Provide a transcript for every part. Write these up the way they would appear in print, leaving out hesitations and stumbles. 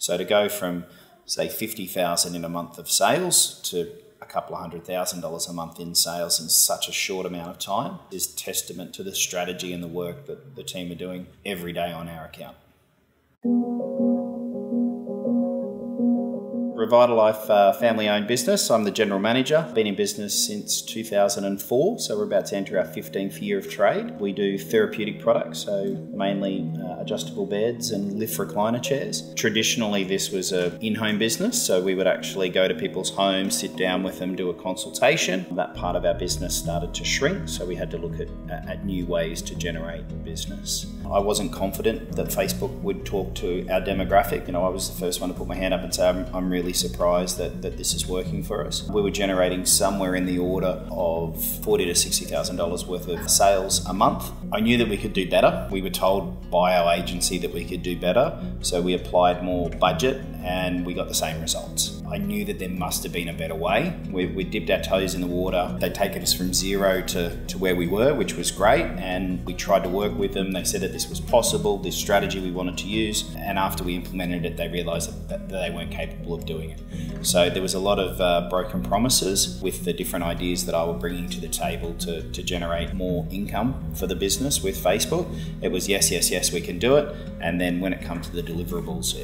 So to go from, say, $50,000 in a month of sales to a couple of $100,000 a month in sales in such a short amount of time is testament to the strategy and the work that the team are doing every day on our account. Revitalife, family-owned business. I'm the general manager. Been in business since 2004, so we're about to enter our 15th year of trade. We do therapeutic products, so mainly adjustable beds and lift recliner chairs. Traditionally, this was an in-home business, so we would actually go to people's homes, sit down with them, do a consultation. That part of our business started to shrink, so we had to look at new ways to generate business. I wasn't confident that Facebook would talk to our demographic. You know, I was the first one to put my hand up and say, I'm really surprised that this is working for us. We were generating somewhere in the order of $40,000 to $60,000 worth of sales a month. I knew that we could do better. We were told by our agency that we could do better, so we applied more budget and we got the same results. I knew that there must have been a better way. We dipped our toes in the water. They'd taken us from zero to where we were, which was great, and we tried to work with them. They said that this was possible, this strategy we wanted to use, and after we implemented it, they realised that they weren't capable of doing it. So there was a lot of broken promises with the different ideas that I was bringing to the table to generate more income for the business with Facebook. It was yes, yes, yes, we can do it, and then when it comes to the deliverables,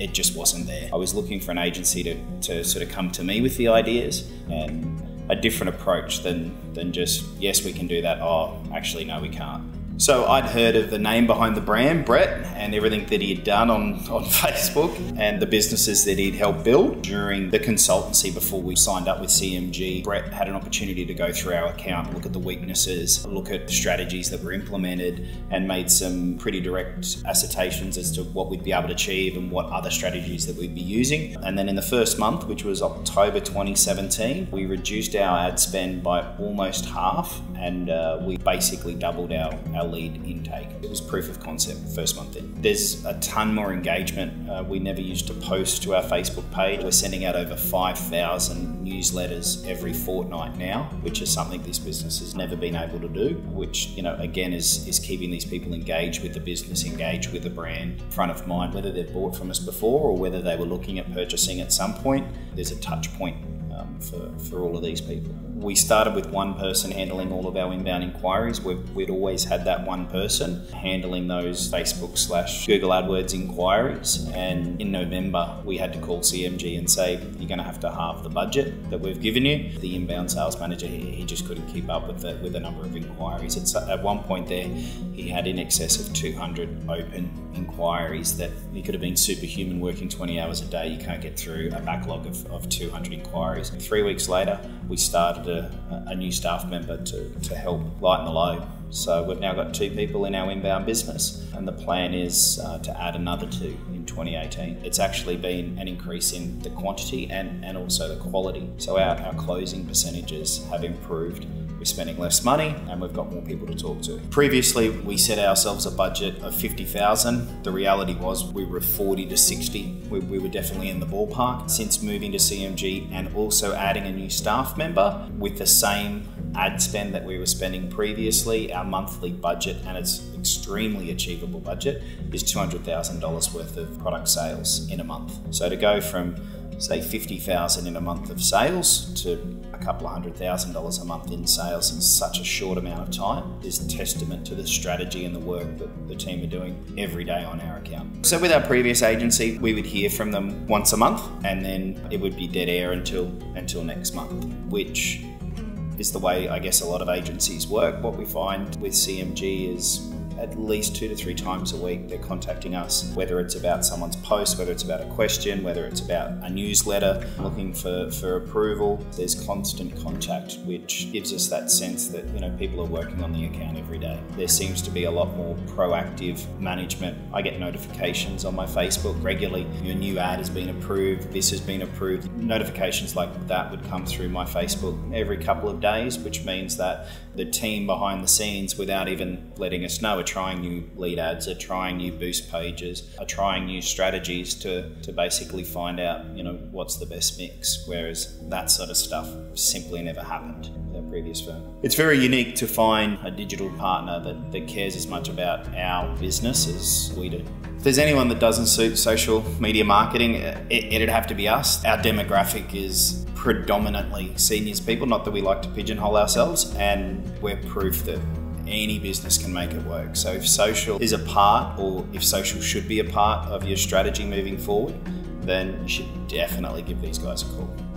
it just wasn't there. I was looking for an agency to sort of come to me with the ideas and a different approach than just, yes, we can do that, oh, actually, no, we can't. So I'd heard of the name behind the brand, Brett, and everything that he had done on Facebook and the businesses that he'd helped build. During the consultancy before we signed up with CMG, Brett had an opportunity to go through our account, look at the weaknesses, look at the strategies that were implemented, and made some pretty direct assertions as to what we'd be able to achieve and what other strategies that we'd be using. And then in the first month, which was October 2017, we reduced our ad spend by almost half, and we basically doubled our lead intake. It was proof of concept first month in. There's a ton more engagement. We never used to post to our Facebook page. We're sending out over 5,000 newsletters every fortnight now, which is something this business has never been able to do, which, you know, again is keeping these people engaged with the business, engaged with the brand, front of mind, whether they've bought from us before or whether they were looking at purchasing at some point. There's a touch point for all of these people. We started with one person handling all of our inbound inquiries. We'd always had that one person handling those Facebook/Google AdWords inquiries. And in November, we had to call CMG and say, you're going to have to halve the budget that we've given you. The inbound sales manager, he just couldn't keep up with the number of inquiries. At one point there, he had in excess of 200 open inquiries that he could have been superhuman working 20 hours a day. You can't get through a backlog of 200 inquiries. 3 weeks later, we started a new staff member to help lighten the load. So we've now got 2 people in our inbound business, and the plan is to add another 2 in 2018. It's actually been an increase in the quantity and also the quality. So our closing percentages have improved. We're spending less money and we've got more people to talk to. Previously, we set ourselves a budget of $50,000. The reality was we were 40 to 60. We were definitely in the ballpark. Since moving to CMG and also adding a new staff member with the same ad spend that we were spending previously, our monthly budget, and it's extremely achievable budget, is $200,000 worth of product sales in a month. So to go from, say, $50,000 in a month of sales to a couple of $100,000 a month in sales in such a short amount of time is testament to the strategy and the work that the team are doing every day on our account. So with our previous agency, we would hear from them once a month, and then it would be dead air until next month, which is the way I guess a lot of agencies work. What we find with CMG is at least 2 to 3 times a week they're contacting us, whether it's about someone's post, whether it's about a question, whether it's about a newsletter, looking for approval. There's constant contact, which gives us that sense that, you know, people are working on the account every day. There seems to be a lot more proactive management. I get notifications on my Facebook regularly. Your new ad has been approved, this has been approved. Notifications like that would come through my Facebook every couple of days, which means that the team behind the scenes, without even letting us know, are trying new lead ads, are trying new boost pages, are trying new strategies to basically find out, you know, what's the best mix, whereas that sort of stuff simply never happened. previous firm. It's very unique to find a digital partner that cares as much about our business as we do. If there's anyone that doesn't suit social media marketing, it'd have to be us. Our demographic is predominantly seniors people, not that we like to pigeonhole ourselves, and we're proof that any business can make it work. So if social is a part, or if social should be a part of your strategy moving forward, then you should definitely give these guys a call.